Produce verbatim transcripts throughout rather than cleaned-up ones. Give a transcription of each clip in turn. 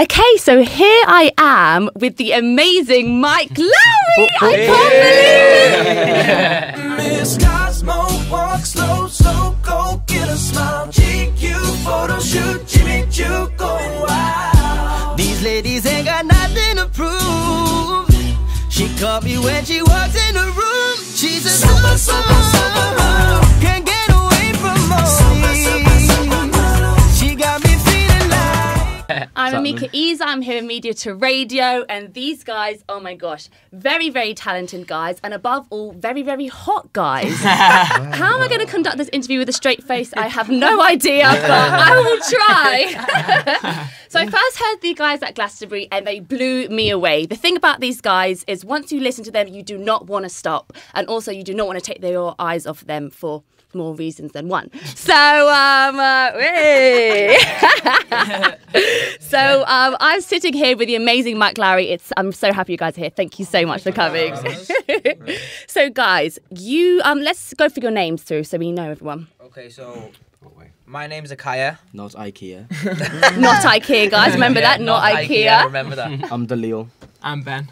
Okay, so here I am with the amazing Mic Lowry. I can't believe it. Miss Cosmo, walk slow, so go get a smile. G Q photo shoot, Jimmy Jew going wild. These ladies ain't got nothing to prove. She caught me when she walks in the room. She's a super, super, supermodel. Can't get away from me. She got me feeling like. I'm Amika Ezer. I'm here at Media to Radio, and these guys, oh my gosh, very, very talented guys, and above all, very, very hot guys. How am I going to conduct this interview with a straight face? I have no idea, but I will try. So I first heard the guys at Glastonbury and they blew me away. The thing about these guys is once you listen to them, you do not want to stop. And also you do not want to take your eyes off them for more reasons than one. So, um, uh, hey. so um, I'm sitting here with the amazing Mic Lowry. It's, I'm so happy you guys are here. Thank you so much for coming. So guys, you um, let's go for your names through so we know everyone. Okay, so... my name's Akaya. Not Ikea. Not Ikea, guys. Remember yeah, that? Not, not Ikea. Ikea. Remember that. I'm Dalil. I'm Ben.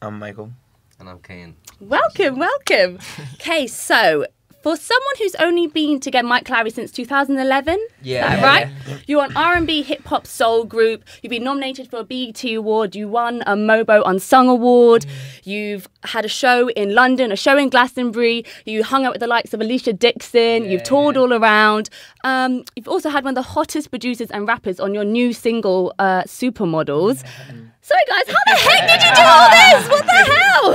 I'm Michael. And I'm Kian. Welcome, welcome. Okay, so for someone who's only been together, Mic Lowry, since two thousand eleven, yeah, yeah right? Yeah. You're an R and B hip hop soul group. You've been nominated for a B E T award. You won a MOBO Unsung award. Mm. You've had a show in London, a show in Glastonbury. You hung out with the likes of Alicia Dixon. Yeah, you've toured yeah. all around. Um, you've also had one of the hottest producers and rappers on your new single, uh, Supermodels. Yeah. Sorry guys, how the heck did you do all this? What the hell?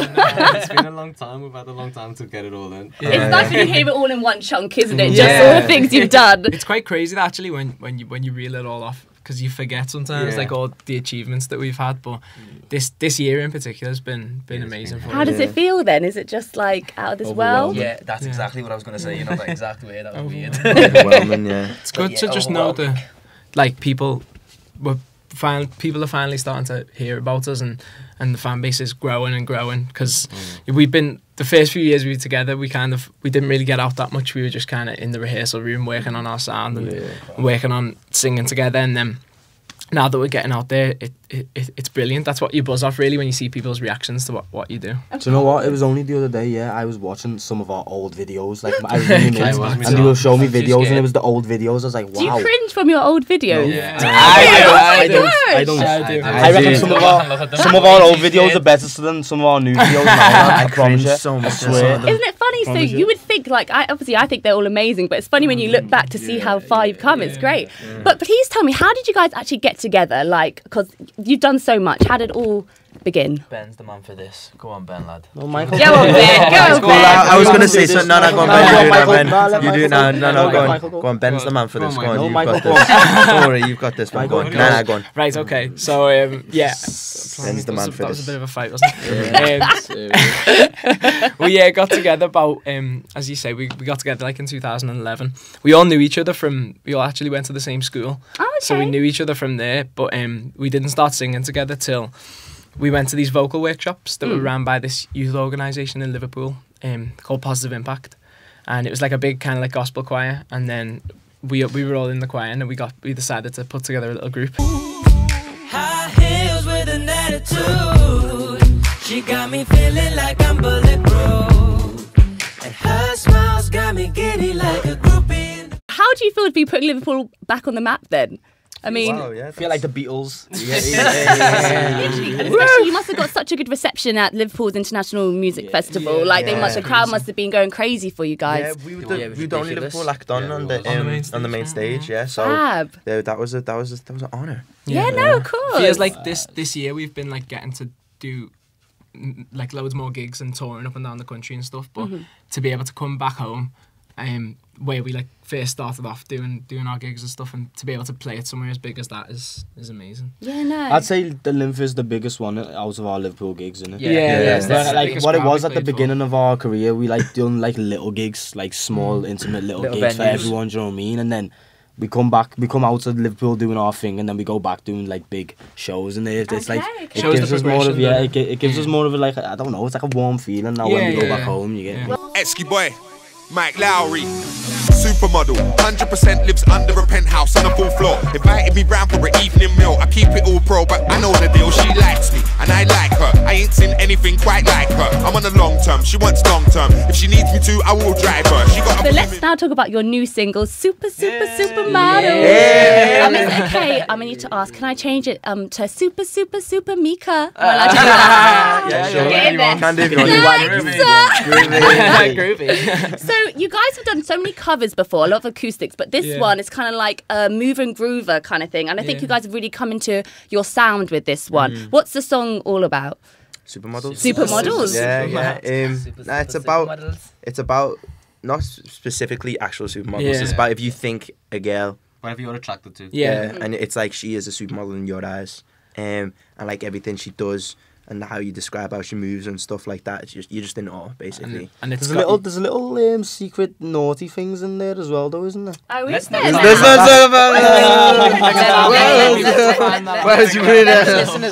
It's been a long time. We've had a long time to get it all in. Yeah. It's nice when you hear it all in one chunk, isn't it? Just yeah. all the things you've done. It's quite crazy actually when, when, you, when you reel it all off, because you forget sometimes yeah. like all the achievements that we've had, but this this year in particular has been been yeah, amazing for us. How does it feel then? Is it just like out of this world? Yeah, that's yeah. exactly what I was going to say. You know that exact way. That was weird. Overwhelming, yeah. It's good yeah, to just know that like people were Finally, people are finally starting to hear about us, and and the fan base is growing and growing, because mm. we've been, the first few years we were together, we kind of we didn't really get out that much. We were just kind of in the rehearsal room working on our sound and yeah. working on singing together, and then now that we're getting out there, it, it, it it's brilliant. That's what you buzz off really when you see people's reactions to what, what you do. Okay. Do you know what? It was only the other day, yeah, I was watching some of our old videos, like I was really nice, and they were showing me videos, and it was the old videos. I was like, wow. Do you cringe from your old videos? No. Yeah. Do you? I, do, I, do, oh my I, do, I don't. I, I, I reckon do. some of our some of our old videos are better than some of our new videos. I, I promise you. So much. I swear. Isn't it funny? So you would think like, I obviously I think they're all amazing, but it's funny when you look back to see how far you've come. It's great. But please tell me, how did you guys actually get together? Like, because you've done so much. How did it all begin? Ben's the man for this. Go on, Ben, lad. Oh, Michael. Go on, Ben. Go on, Ben. I, I was going to say, so no, no, go on, Ben. Go on, Ben. You do now. No, no, go on. Go on, Ben's the man for this. Go on, you've got this. Don't worry, you've got this one. Go on. No, no, go on. Right, okay. So, um, yeah. Ben's the man for this. That was a bit of a fight, wasn't it? We, yeah, got together about, um, as you say, we, we got together like in two thousand eleven. We all knew each other from, we all actually went to the same school. Oh, okay. So we knew each other from there, but um, we didn't start singing together till... we went to these vocal workshops that mm. were ran by this youth organisation in Liverpool um, called Positive Impact, and it was like a big kind of like gospel choir. And then we we were all in the choir, and we got we decided to put together a little group. High heels with an attitude, she got me feeling like I'm bulletproof, and her smile's got me giddy like a groupie. How do you feel to be putting Liverpool back on the map then? I mean, wow, yeah, feel like the Beatles. Yeah, yeah, yeah, yeah. Literally, and especially you must have got such a good reception at Liverpool's International Music yeah. Festival. Yeah, like, yeah, they must, the crowd must have been going crazy for you guys. Yeah, we were the, yeah, we were the only Liverpool act on yeah, on, the, um, on, the main on the main stage. Yeah, so yeah, that was a that was a, that was an honor. Yeah, yeah, no, of course. Feels like this this year we've been like getting to do like loads more gigs and touring up and down the country and stuff, but mm-hmm. to be able to come back home. Um, where we like first started off doing doing our gigs and stuff, and to be able to play it somewhere as big as that is is amazing. Yeah, no. I'd say the Lymph is the biggest one out of our Liverpool gigs, isn't it? Yeah, yeah. yeah, yeah. yeah. But, like what it was at the beginning for. of our career, we like done like little gigs, like small, mm. intimate little, little gigs venues. for everyone. Do you know what I mean? And then we come back, we come out to Liverpool doing our thing, and then we go back doing like big shows, and it's okay, like okay. it gives us more of yeah, it, it gives yeah. us more of a, like I don't know, it's like a warm feeling now yeah, when we yeah, go back yeah. home. You get yeah. Esky boy. Mic Lowry, supermodel, one hundred percent lives under a penthouse on a full floor. Invited me round for an evening meal. I keep it all pro. bro, but I know the deal. She likes me and I like her. I ain't seen anything quite like her. I'm on a long term, she wants long term. If she needs me to, I will drive her. She got. So let's now talk about your new single, Super Super yeah. Supermodel. Yeah. I mean, okay, I'm gonna need to ask. Can I change it um to Super Super Super Mika? Uh, well, I do that. Yeah, sure. Get in there. Can do if you want. Like, groovy. Groovy. So you guys have done so many covers before, a lot of acoustics, but this yeah. one is kind of like a move and groover kind of thing. And I think yeah. you guys have really come into your sound with this one. Mm. What's the song all about? Supermodels. Supermodels. Yeah, yeah. Um, super, super, nah, it's about it's about not specifically actual supermodels. Yeah. It's about if you think a girl, whatever you're attracted to. Yeah, yeah. Mm-hmm. And it's like she is a supermodel in your eyes, um, and like everything she does. And how you describe how she moves and stuff like that, it's just, you're just in awe, basically. And, and it's there's a little, there's a little um, secret naughty things in there as well, though, isn't there? Oh, is there? There's no talk about. Where's your winner?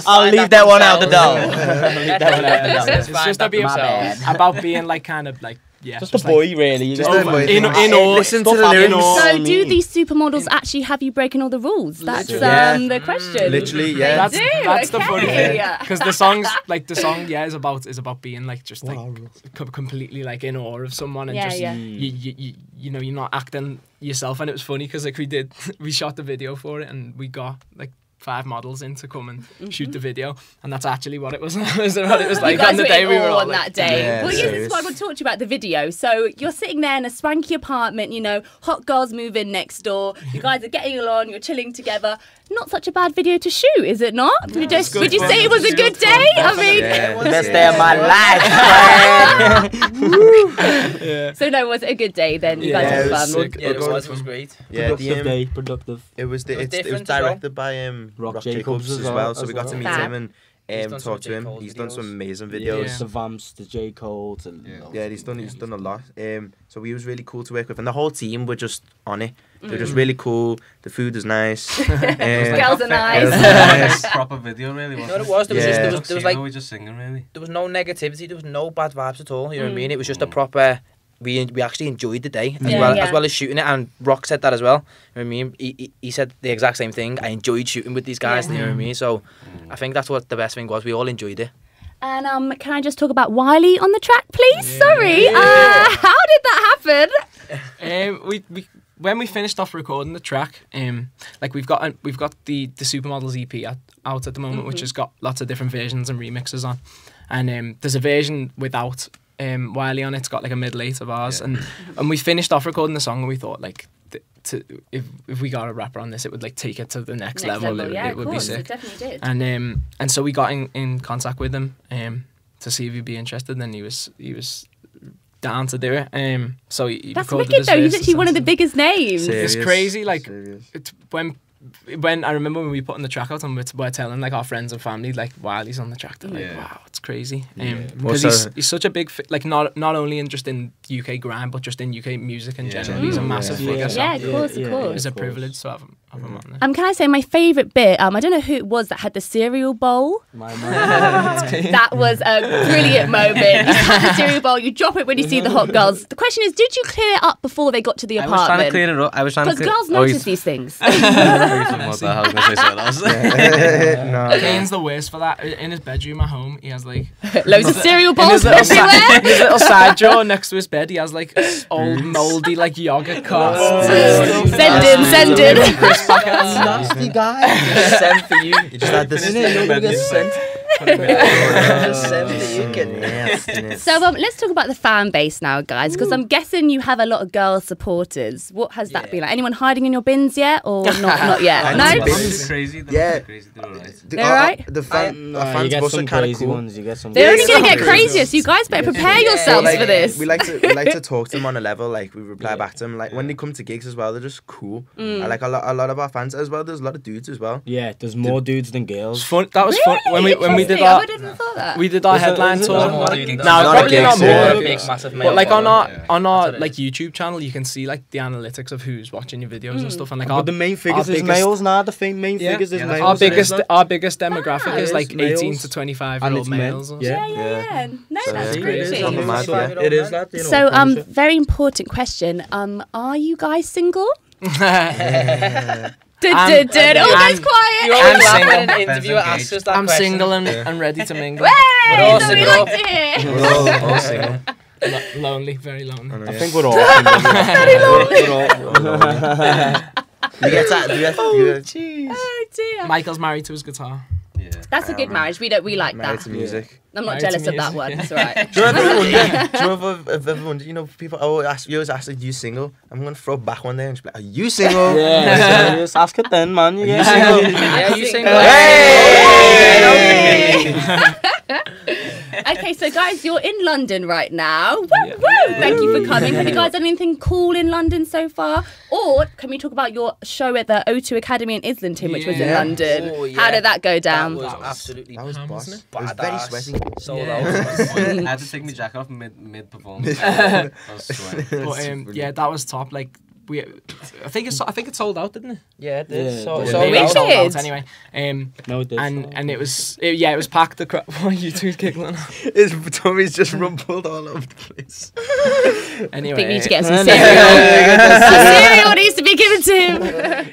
I'll leave that one out the door. It's just about being yourself, about being like kind of like. Yeah, just, just a boy, like, really. Just a boy. In, in, in all, listen to the lyrics. So, do these supermodels actually have you breaking all the rules? That's um, yeah. the question. Literally, yeah. They that's do. that's okay. the funny thing, because yeah. the songs, like the song, yeah, is about is about being like just like wow. completely like in awe of someone and yeah, just yeah. You, you you you know you're not acting yourself. And it was funny because like we did we shot the video for it and we got like. five models in to come and mm-hmm. shoot the video, and that's actually what it was. Is what it was like on the day we were all on like, that day. Yeah, well, yes, this is why I want to talk to you about the video. So you're sitting there in a swanky apartment, you know, hot girls move in next door. You guys are getting along, you're chilling together. Not such a bad video to shoot, is it not? No, would you, just, would you say it was a good day? I mean, yeah, it best day of my life. yeah. So no, was it a good day then? You yeah, guys had fun. Sick. Yeah, it was, it was great. Yeah, productive the, um, day, productive. It was the, it's, it was directed well. by um. Rock, Rock Jacobs, Jacobs as well, as so we well. got to meet Fab. him and um, talk to him. He's videos. done some amazing videos. Yeah. The Vamps, the J Cole, and yeah, yeah he's done. He's done a lot. Um, so he was really cool to work with, and the whole team were just on it. They were mm. just really cool. The food was nice. um, was like, girls are nice. nice. Proper video, really. Wasn't you know what it was? There was, yeah. just, there was, there was like we were just singing, really. There was no negativity. There was no bad vibes at all. You know mm. what I mean? It was just mm. a proper. We, we actually enjoyed the day as, yeah, well, yeah. as well as shooting it, and Rock said that as well. You know what I mean? He, he, he said the exact same thing. I enjoyed shooting with these guys, yeah. you know what I mean? So I think that's what the best thing was. We all enjoyed it. And um, can I just talk about Wiley on the track, please? Yeah. Sorry. Yeah. Uh, how did that happen? um, we, we, when we finished off recording the track, um, like we've got we've got the, the Supermodels E P at, out at the moment, mm-hmm. which has got lots of different versions and remixes on. And um, there's a version without... Um, Wiley on it's got like a middle eight of ours, yeah. and and we finished off recording the song, and we thought like th to if if we got a rapper on this, it would like take it to the next, next level. level. It, yeah, it would course, be sick. It definitely did. And um and so we got in, in contact with him um to see if he'd be interested. And he was he was down to do it. Um, so he, he that's wicked though. He's actually one of the biggest names. Serious. It's crazy. Like it's, when. When I remember when we put on the track out and we're, we're telling like our friends and family like while he's on the track, they're like, yeah. wow, it's crazy. Um, yeah. Because he's, he's such a big fi like not not only in just in U K grime but just in U K music in yeah. general. Mm. He's a massive yeah. figure. Yeah, yeah, of course, yeah. of course. It's a privilege to have him, have him on there. Um, can I say my favourite bit? Um, I don't know who it was that had the cereal bowl. My that was a brilliant moment. You have the cereal bowl, you drop it when you see the hot girls. The question is, did you clear it up before they got to the apartment? I was trying to clean it up. I was trying to. Because girls notice oh, these things. What the hell was no. Kane's the worst for that. In his bedroom at home, he has like loads of cereal bowls everywhere. In his little side drawer next to his bed, he has like old mouldy like yogurt cups. Oh. Send in, send in. Nasty guy. Sent for you. You just had this. So um, let's talk about the fan base now, guys, because I'm guessing you have a lot of girl supporters. What has that yeah. been like? Anyone hiding in your bins yet, or not? Not yet. No. Bins crazy. They're yeah. crazy. They're all right. They're all right. The fan, I, no, fans get some crazy cool. ones. You get some. They're only going to get crazier. So you guys better prepare yeah. yourselves like, for this. We like to we like to talk to them on a level. Like we reply yeah. back to them. Like yeah. when they come to gigs as well, they're just cool. Mm. I like a lot a lot of our fans as well. There's a lot of dudes as well. Yeah, there's more the, dudes than girls. Fun. That was really? fun when we when we. We did, our, that. we did our was headline it, tour. No, probably not more. Yeah. Big, massive but like on our yeah. on our like YouTube channel, you can see like the analytics of who's watching your videos mm. and stuff. And like, but our, the main figures is males now. The main yeah. figures yeah. is yeah. males. Our biggest males. our biggest demographic ah, is like males. eighteen to twenty-five year old males. Or yeah. yeah, yeah, yeah. No, so that's crazy. It is. So um, very important question. Um, are you guys single? Did, did, did. Oh, guys, quiet. You always laugh when an interviewer asks us that I'm question. I'm single and, and ready to mingle. Way! That's what we like to hear. We're all, all single. Lo lonely, very lonely. I, know, I yeah. think we're all very lonely. We're all lonely. We get that. Oh, jeez. Oh, dear. Michael's married to his guitar. Yeah. That's a good marriage. We don't. We like married that. To music. I'm not married jealous of that one. Yeah. It's all right. Do you remember? Yeah. Do you remember of everyone? You know, people. I always ask. You always ask, "Are you single?" I'm gonna throw back one day and just be like, "Are you single?" Yeah. Just ask it then, man. You yeah. single? Yeah. Are you single? Hey! Hey! Okay, so guys, you're in London right now. Woo, yeah. woo! Thank you for coming. Have you guys done anything cool in London so far? Or can we talk about your show at the O two Academy in Islington, which yeah. was in London? Oh, yeah. How did that go down? That was absolutely. That was boss. It was very sweaty. So yeah. I had to take my jacket off mid mid performance. I was sweating. But um, yeah, that was top. Like we, I think it's I think it sold out, didn't it? Yeah, it did. Yeah, so, it sold, it sold out anyway. Um, no, it did. And and it was it, yeah, it was packed. The crap. Why are you two giggling? His tummy's just rumpled all over the place. Anyway, I think we need to get some cereal. Some cereal needs to be given to him.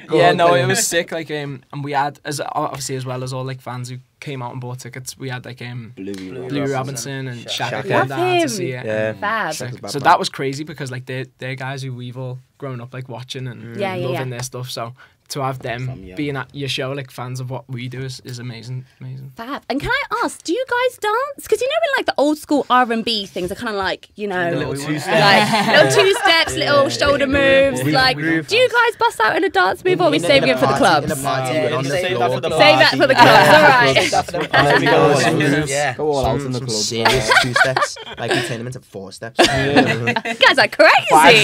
Go yeah, on, no, then. It was sick. Like um, and we had as obviously as well as all like fans who came out and bought tickets. We had like um, Blue, Blue, Blue Robinson and Shaq. Shaq. Love him. See it. Yeah. Fab. Shaq. So that was crazy because like they they're guys who we've all grown up like watching and yeah, loving yeah. their stuff. So to have them Some, yeah. being at your show, like fans of what we do, is, is amazing, amazing. Fab. And can I ask, do you guys dance? Because you know when like the old school R and B things are kind of like, you know, little two steps, like, little, two steps, little yeah, shoulder yeah, moves. We, like, we, do you guys bust out in a dance move, or are we saving it for the clubs? Save that for the clubs. Save that for the clubs. All right. Yeah. Go all out in the clubs. Two steps. Like we turn them into four steps. You guys are crazy. Five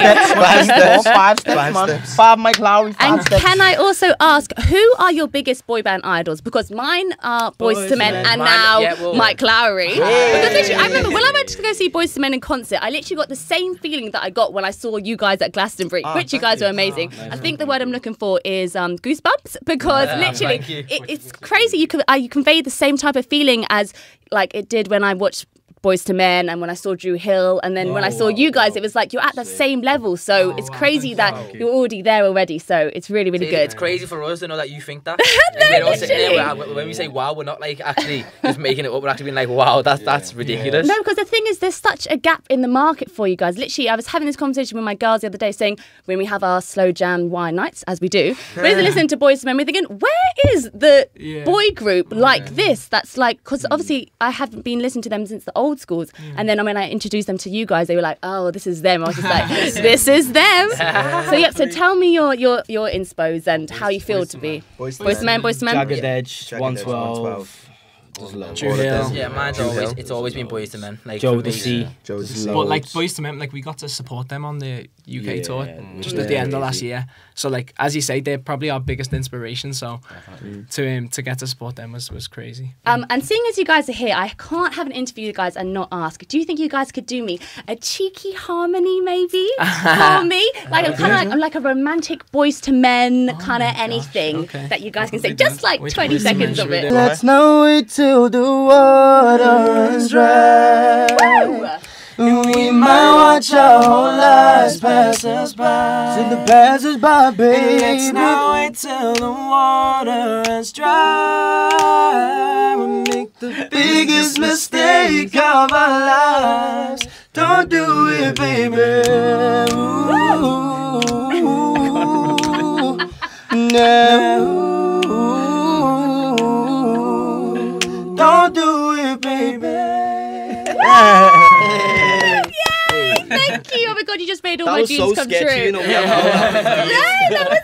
steps. Five steps. Five steps. Five Mic Lowry. And can I also ask, who are your biggest boy band idols? Because mine are Boyz two Men and mine, now yeah, well, Mic Lowry. Hey. Because literally, I remember when I went to go see Boyz two Men in concert, I literally got the same feeling that I got when I saw you guys at Glastonbury, oh, which you guys were amazing. Oh, I think the word I'm looking for is um, goosebumps, because yeah, literally, it, it's crazy. You, uh, you convey the same type of feeling as like it did when I watched Boyz two Men and when I saw Dru Hill, and then whoa, when I saw whoa, you guys whoa. It was like you're at that same level, so oh, it's crazy wow. that wow. you're already there already, so it's really really good. It's crazy for us to know that you think that. No, we're all sitting there, we're, when we say wow, we're not like actually just making it up, we're actually being like wow, that's, yeah. that's ridiculous. Yeah. No, because the thing is there's such a gap in the market for you guys. Literally I was having this conversation with my girls the other day saying when we have our slow jam wine nights, as we do, we're listening to Boyz two Men, we're thinking where is the yeah. boy group like yeah. this that's like, because obviously I haven't been listening to them since the old schools, mm. and then when I introduced them to you guys, they were like, "Oh, this is them." I was just like, "This is them." So yeah. So tell me your your your inspos and boys, how you feel to be. Boyz two Men, Boyz two Men, Jagged Edge, one twelve. Dru Hill. Yeah, mine's always it's always been Boyz two Men. Like Joe the C. Joe the But like Boyz two Men, like we got to support them on the U K yeah, tour yeah, just yeah, at the end yeah, of last year. So like as you say, they're probably our biggest inspiration. So mm. to um, to get to support them was was crazy. Um, and seeing as you guys are here, I can't have an interview with you guys and not ask. Do you think you guys could do me a cheeky harmony, maybe? For me, like I'm kind of like I'm like a romantic Boyz two Men oh kind of anything okay. that you guys can say. Just like Which twenty seconds of it. Let's know it too. Till the water runs dry. Woo! We might watch our whole lives pass us by. See the passes by, baby. Let's not wait till the water runs dry. We make the biggest mistake of our lives. Don't do it, baby. Ooh. No. Don't do it, baby. Yay! Thank you. Oh my God, you just made all that my dreams so come sketchy, true. You know, no, that was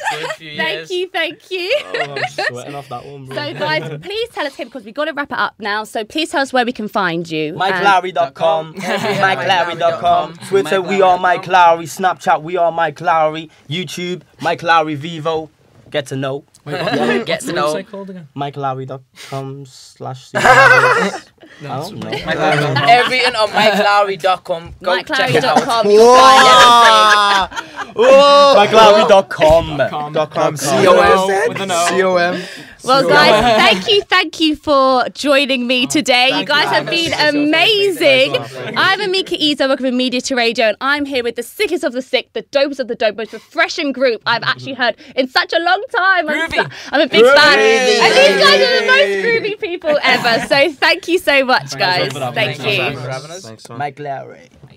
good. Thank you, thank you. Oh, I'm sweating off that one, bro. So guys, please tell us here because we've got to wrap it up now. So please tell us where we can find you. Mic Lowry dot com, Mic Lowry dot com, Twitter we are Mic Lowry, Snapchat we are Mic Lowry, YouTube Mic Lowry Vivo. Get to know. Wait, what? Yeah, get to know. Mic Lowry dot com slash. I don't know. Everything on Mic Lowry dot com. Go Mic check it out. Mic Lowry dot com. Mic Lowry dot com. C O M. Well, guys, thank you, thank you for joining me today. You guys have been amazing. I'm Amika Ezer, welcome to Media to Radio, and I'm here with the sickest of the sick, the dopest of the dope, most refreshing group I've actually heard in such a long time. I'm, so, I'm a big groovy. fan. Groovy. And these guys are the most groovy people ever. So thank you so much, guys. Thank you. Mic Lowry.